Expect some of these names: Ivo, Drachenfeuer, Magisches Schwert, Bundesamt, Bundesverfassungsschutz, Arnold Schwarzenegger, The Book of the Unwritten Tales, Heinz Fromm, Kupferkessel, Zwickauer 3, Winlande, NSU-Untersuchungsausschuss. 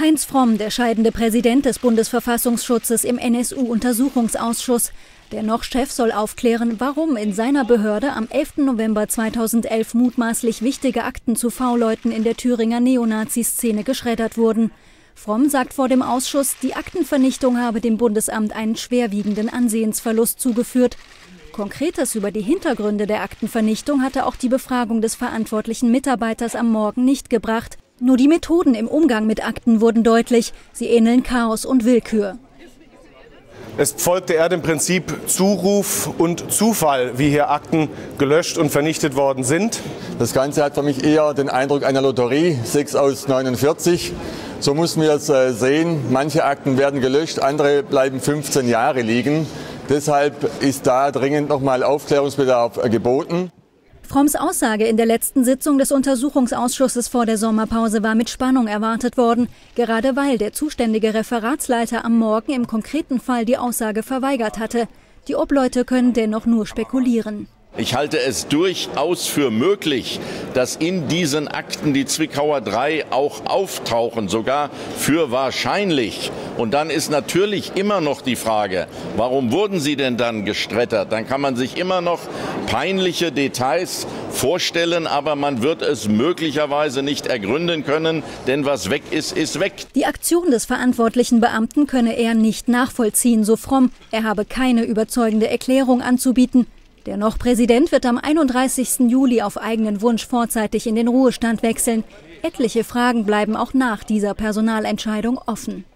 Heinz Fromm, der scheidende Präsident des Bundesverfassungsschutzes im NSU-Untersuchungsausschuss. Der noch Chef soll aufklären, warum in seiner Behörde am 11. November 2011 mutmaßlich wichtige Akten zu V-Leuten in der Thüringer Neonazi-Szene geschreddert wurden. Fromm sagt vor dem Ausschuss, die Aktenvernichtung habe dem Bundesamt einen schwerwiegenden Ansehensverlust zugeführt. Konkretes über die Hintergründe der Aktenvernichtung hatte auch die Befragung des verantwortlichen Mitarbeiters am Morgen nicht gebracht. Nur die Methoden im Umgang mit Akten wurden deutlich. Sie ähneln Chaos und Willkür. Es folgte eher dem Prinzip Zuruf und Zufall, wie hier Akten gelöscht und vernichtet worden sind. Das Ganze hat für mich eher den Eindruck einer Lotterie, 6 aus 49. So mussten wir es sehen. Manche Akten werden gelöscht, andere bleiben 15 Jahre liegen. Deshalb ist da dringend nochmal Aufklärungsbedarf geboten. Fromms Aussage in der letzten Sitzung des Untersuchungsausschusses vor der Sommerpause war mit Spannung erwartet worden, gerade weil der zuständige Referatsleiter am Morgen im konkreten Fall die Aussage verweigert hatte. Die Obleute können dennoch nur spekulieren. Ich halte es durchaus für möglich, dass in diesen Akten die Zwickauer 3 auch auftauchen, sogar für wahrscheinlich. Und dann ist natürlich immer noch die Frage, warum wurden sie denn dann geschreddert? Dann kann man sich immer noch peinliche Details vorstellen, aber man wird es möglicherweise nicht ergründen können, denn was weg ist, ist weg. Die Aktion des verantwortlichen Beamten könne er nicht nachvollziehen, so Fromm. Er habe keine überzeugende Erklärung anzubieten. Der noch Präsident wird am 31. Juli auf eigenen Wunsch vorzeitig in den Ruhestand wechseln. Etliche Fragen bleiben auch nach dieser Personalentscheidung offen.